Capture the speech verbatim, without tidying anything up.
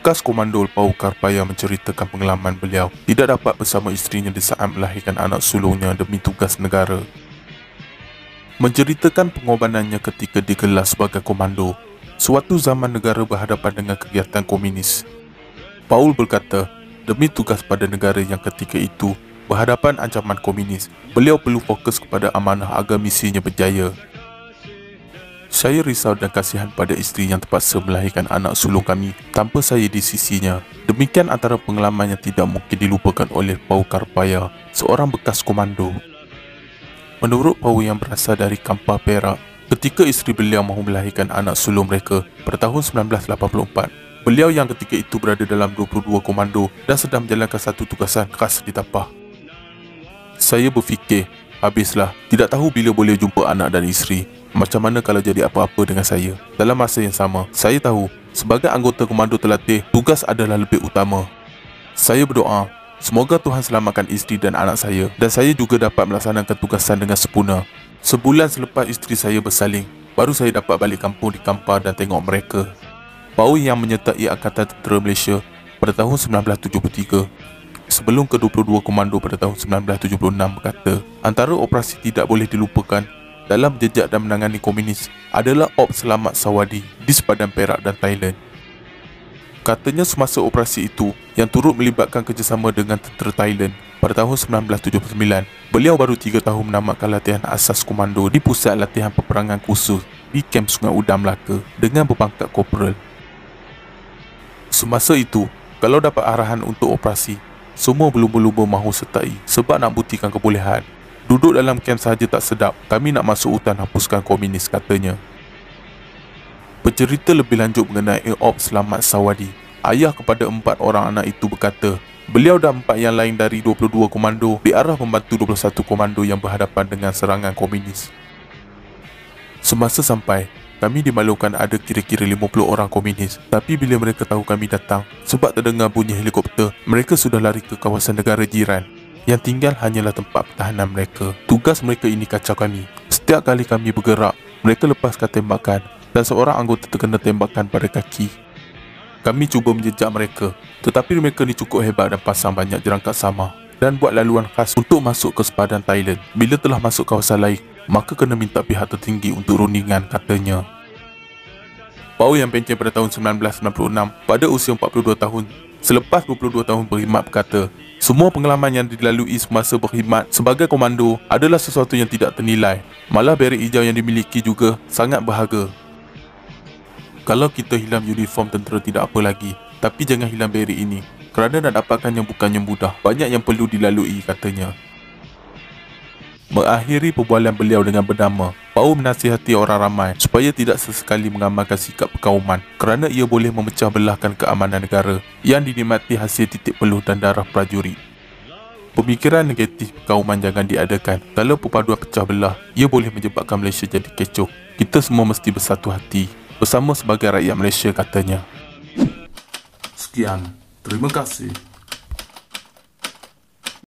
Bekas komando Paul Karpaya menceritakan pengalaman beliau tidak dapat bersama isterinya di saat melahirkan anak sulungnya demi tugas negara. Menceritakan pengorbanannya ketika digelar sebagai komando suatu zaman negara berhadapan dengan kegiatan komunis. Paul berkata, demi tugas pada negara yang ketika itu berhadapan ancaman komunis, beliau perlu fokus kepada amanah agar misinya berjaya. Saya risau dan kasihan pada isteri yang terpaksa melahirkan anak sulung kami tanpa saya di sisinya. Demikian antara pengalaman yang tidak mungkin dilupakan oleh Paul Karpaya, seorang bekas komando. Menurut Paul yang berasal dari Kampar, Perak, ketika isteri beliau mahu melahirkan anak sulung mereka pada tahun seribu sembilan ratus lapan puluh empat, beliau yang ketika itu berada dalam dua puluh dua komando dan sedang menjalankan satu tugasan khas di Tapah. Saya berfikir, habislah, tidak tahu bila boleh jumpa anak dan isteri. Macam mana kalau jadi apa-apa dengan saya? Dalam masa yang sama, saya tahu sebagai anggota komando terlatih, tugas adalah lebih utama. Saya berdoa, semoga Tuhan selamatkan isteri dan anak saya, dan saya juga dapat melaksanakan tugasan dengan sempurna. Sebulan selepas isteri saya bersalin, baru saya dapat balik kampung di Kampar dan tengok mereka. Paul yang menyertai Angkatan Tentera Malaysia pada tahun seribu sembilan ratus tujuh puluh tiga sebelum ke dua puluh dua komando pada tahun seribu sembilan ratus tujuh puluh enam berkata, antara operasi tidak boleh dilupakan dalam jejak dan menangani komunis adalah Ops Selamat Sawadee di sepadan Perak dan Thailand. Katanya semasa operasi itu yang turut melibatkan kerjasama dengan tentera Thailand pada tahun seribu sembilan ratus tujuh puluh sembilan, beliau baru tiga tahun menamatkan latihan asas komando di pusat latihan peperangan khusus di Kamp Sungai Udah, Melaka dengan berpangkat korporal. Semasa itu, kalau dapat arahan untuk operasi, semua belum-belum mahu sertai sebab nak buktikan kebolehan. Duduk dalam kamp sahaja tak sedap, kami nak masuk hutan hapuskan komunis, katanya. Pencerita lebih lanjut mengenai Ops Selamat Sawadee, ayah kepada empat orang anak itu berkata, beliau dan empat yang lain dari dua puluh dua komando diarah membantu dua puluh satu komando yang berhadapan dengan serangan komunis. Semasa sampai, kami dimalukan ada kira-kira lima puluh orang komunis, tapi bila mereka tahu kami datang, sebab terdengar bunyi helikopter, mereka sudah lari ke kawasan negara jiran. Yang tinggal hanyalah tempat pertahanan mereka. Tugas mereka ini kacau kami. Setiap kali kami bergerak, mereka lepaskan tembakan dan seorang anggota terkena tembakan pada kaki. Kami cuba menjejak mereka, tetapi mereka ni cukup hebat dan pasang banyak jerangkak samar dan buat laluan khas untuk masuk ke sepadan Thailand. Bila telah masuk kawasan lain, maka kena minta pihak tertinggi untuk rundingan, katanya. Paul yang pencen pada tahun seribu sembilan ratus sembilan puluh enam pada usia empat puluh dua tahun selepas dua puluh dua tahun berkhidmat berkata, semua pengalaman yang dilalui semasa berkhidmat sebagai komando adalah sesuatu yang tidak ternilai. Malah beret hijau yang dimiliki juga sangat berharga. Kalau kita hilang uniform tentera tidak apa lagi, tapi jangan hilang beret ini, kerana nak dapatkannya bukannya mudah. Banyak yang perlu dilalui, katanya. Mengakhiri perbualan beliau dengan bernama, Paul menasihati orang ramai supaya tidak sesekali mengamalkan sikap perkauman kerana ia boleh memecah belahkan keamanan negara yang dinikmati hasil titik peluh dan darah prajurit. Pemikiran negatif perkauman jangan diadakan. Kalau perpaduan pecah belah, ia boleh menyebabkan Malaysia jadi kecoh. Kita semua mesti bersatu hati bersama sebagai rakyat Malaysia, katanya. Sekian, terima kasih.